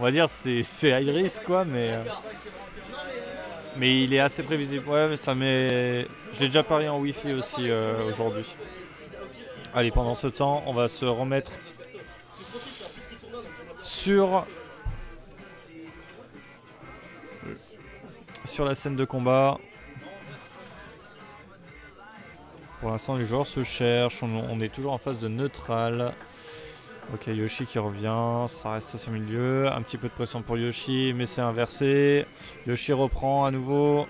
On va dire c'est high risk quoi, mais il est assez prévisible. Ouais, mais ça m'est... Je l'ai déjà parlé en wifi aussi aujourd'hui. Allez, pendant ce temps, on va se remettre sur la scène de combat. Pour l'instant, les joueurs se cherchent. On est toujours en phase de neutral. Ok, Yoshi qui revient, ça reste à ce milieu, un petit peu de pression pour Yoshi, mais c'est inversé, Yoshi reprend à nouveau,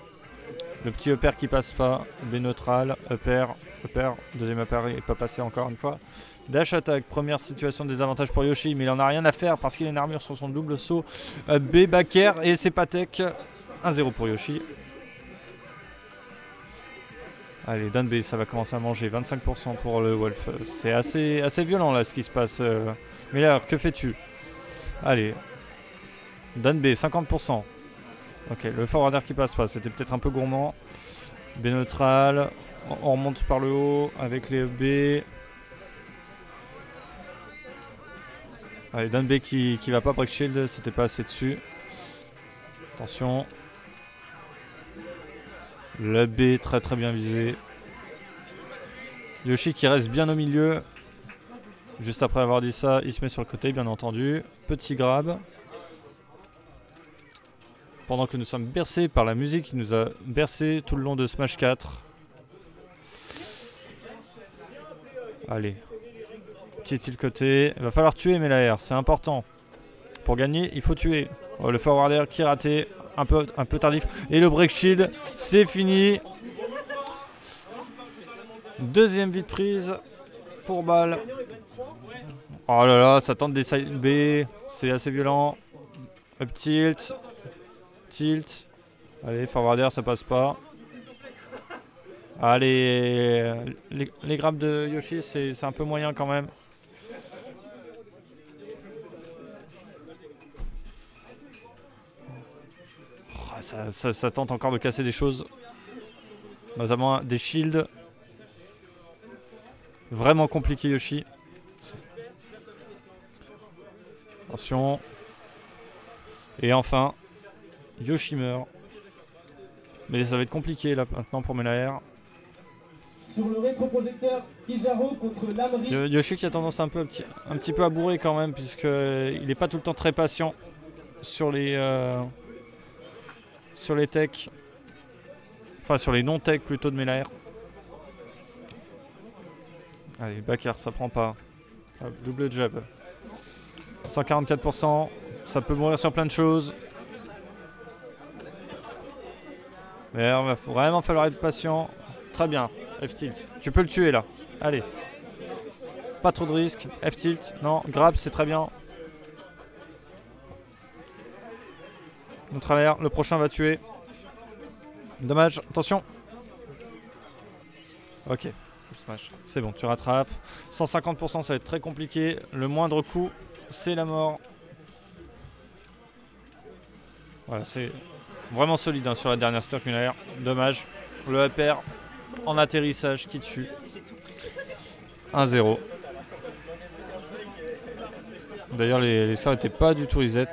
le petit upper qui passe pas, B neutral, upper, deuxième upper est pas passé encore une fois, dash attack, première situation de désavantage pour Yoshi, mais il en a rien à faire parce qu'il a une armure sur son double saut, B back air et c'est pas tech, 1-0 pour Yoshi. Allez, down B, ça va commencer à manger. 25% pour le Wolf. C'est assez violent là ce qui se passe. Mais là, que fais-tu? Allez. Down B, 50%. Ok, le forwarder qui passe pas. C'était peut-être un peu gourmand. B neutral. On remonte par le haut avec les B. Allez, down B qui va pas break shield. C'était pas assez dessus. Attention. Le B très bien visé. Yoshi qui reste bien au milieu. Juste après avoir dit ça, il se met sur le côté bien entendu. Petit grab. Pendant que nous sommes bercés par la musique qui nous a bercés tout le long de Smash 4. Allez. Petit côté. Il va falloir tuer Melaer, c'est important. Pour gagner, il faut tuer. Oh, le forward air qui est raté. Un peu tardif. Et le break shield, c'est fini. Deuxième vie de prise pour Baal. Oh là là, ça tente des side B. C'est assez violent. Up tilt. Tilt. Allez, forwarder, ça passe pas. Allez, les grabs de Yoshi, c'est un peu moyen quand même. Ça tente encore de casser des choses, notamment des shields. Vraiment compliqué Yoshi. Attention. Et enfin, Yoshi meurt. Mais ça va être compliqué là maintenant pour Melaer. Sur le rétroprojecteur, Kijaro contre l'Amérique. Yoshi qui a tendance un petit peu à bourrer quand même, puisque il n'est pas tout le temps très patient sur les. Sur les techs, enfin sur les non-techs plutôt de Melaer. Allez, backer, ça prend pas. Hop, double jab. 144%, ça peut mourir sur plein de choses. Mais il va vraiment falloir être patient. Très bien, F-tilt. Tu peux le tuer là. Allez. Pas trop de risques. F-tilt, non, grab, c'est très bien. Notre alerte, le prochain va tuer. Dommage, attention. Ok, c'est bon, tu rattrapes. 150%, ça va être très compliqué. Le moindre coup, c'est la mort. Voilà, c'est vraiment solide hein, sur la dernière stock Melaer. Dommage, le upper en atterrissage qui tue. 1-0. D'ailleurs, les stars n'étaient pas du tout reset.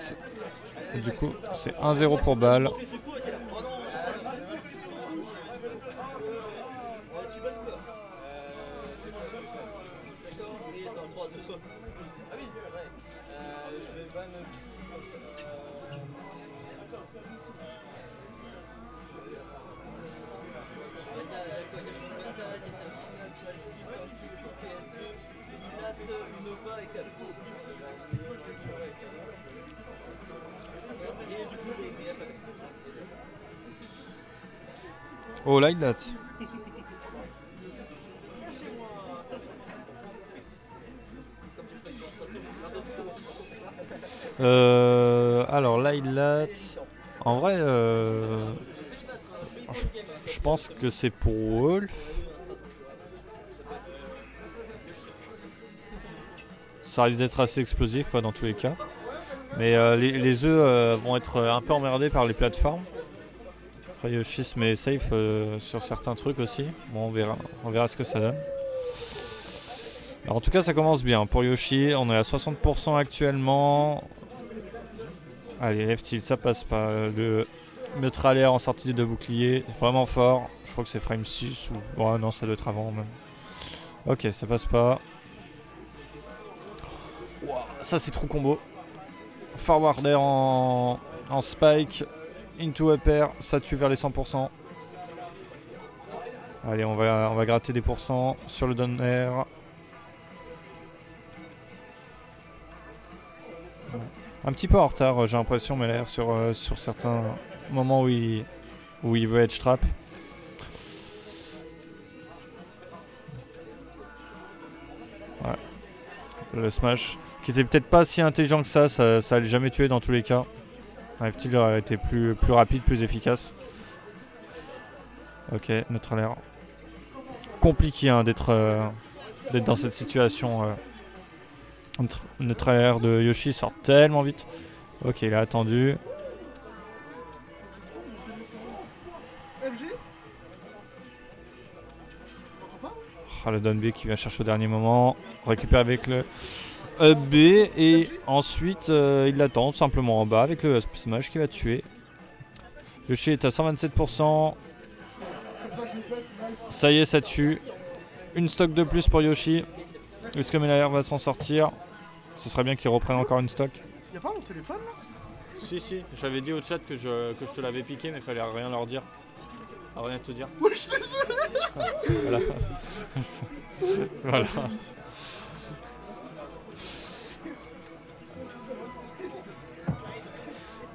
Du coup, c'est 1-0 pour Baal. Oh, Lylat. Alors, Lylat. En vrai, je pense que c'est pour Wolf. Ça risque d'être assez explosif, quoi, dans tous les cas. Mais les œufs vont être un peu emmerdés par les plateformes. Après Yoshi se met safe sur certains trucs aussi. Bon, on verra ce que ça donne. Alors, en tout cas, ça commence bien. Pour Yoshi, on est à 60% actuellement. Allez, left tilt, ça passe pas. Le traller en sortie de bouclier, vraiment fort. Je crois que c'est frame 6 ou... Oh non, ça doit être avant même. Ok, ça passe pas. Wow, ça c'est trop combo. Forwarder en spike. Into upper, ça tue vers les 100%. Allez, on va gratter des pourcents sur le down air. Un petit peu en retard, j'ai l'impression, Melaer sur certains moments où il veut edge trap. Ouais. Le smash, qui était peut-être pas si intelligent que ça, ça allait jamais tuer dans tous les cas. Arrive-t-il à être plus rapide, plus efficace. Ok, notre l'air. Compliqué hein, d'être dans cette situation. Le trailer de Yoshi sort tellement vite. Ok, il a attendu. Oh, le down B qui vient chercher au dernier moment. Récupère avec le up B. Et ensuite, il l'attend tout simplement en bas avec le smash qui va tuer. Yoshi est à 127%. Ça y est, ça tue. Une stock de plus pour Yoshi. Est-ce que Melaer va s'en sortir? Ce serait bien qu'il reprenne encore une stock. Y'a pas mon téléphone là? Si, j'avais dit au chat que je te l'avais piqué, mais fallait rien leur dire. À rien te dire. Oui, je t'ai voilà. Voilà.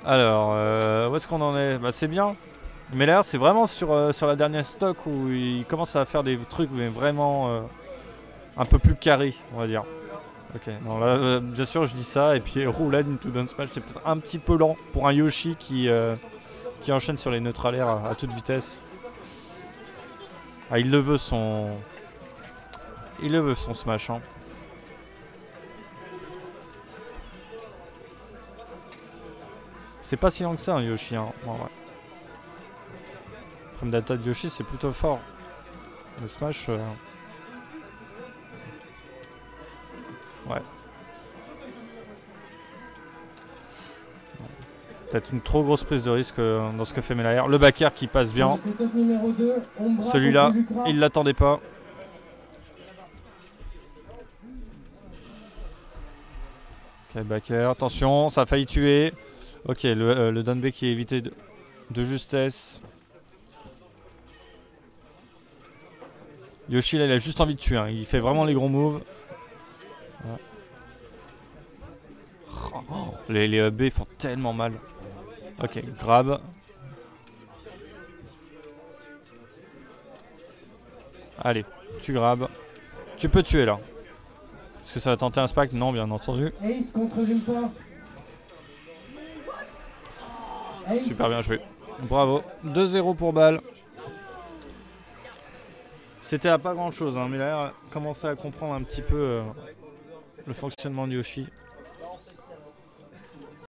Alors, où est-ce qu'on en est? Bah, c'est bien. Melaer, c'est vraiment sur la dernière stock où il commence à faire des trucs, mais vraiment. Un peu plus carré, on va dire. Ok, non, là, bien sûr, je dis ça. Et puis, roulade into down smash, c'est peut-être un petit peu lent pour un Yoshi qui enchaîne sur les neutralaires à toute vitesse. Ah, il le veut son smash, hein. C'est pas si lent que ça, un Yoshi, hein. Bon, ouais. Le frame data de Yoshi, c'est plutôt fort. Le smash... Ouais. Peut-être une trop grosse prise de risque dans ce que fait Melaer. Le back air qui passe bien. Celui-là, il l'attendait pas. Ok, back air, attention, ça a failli tuer. Ok, le down B qui est évité de justesse. Yoshi, là, il a juste envie de tuer, hein. Il fait vraiment les gros moves. Ouais. Oh, les EB font tellement mal. Ok, grab. Allez, tu grabes. Tu peux tuer là. Est-ce que ça va tenter un spike? Non, bien entendu. Ace contre Jimpo. Super bien joué. Bravo. 2-0 pour Baal. C'était à pas grand chose, hein, mais là, commencer à comprendre un petit peu... le fonctionnement de Yoshi.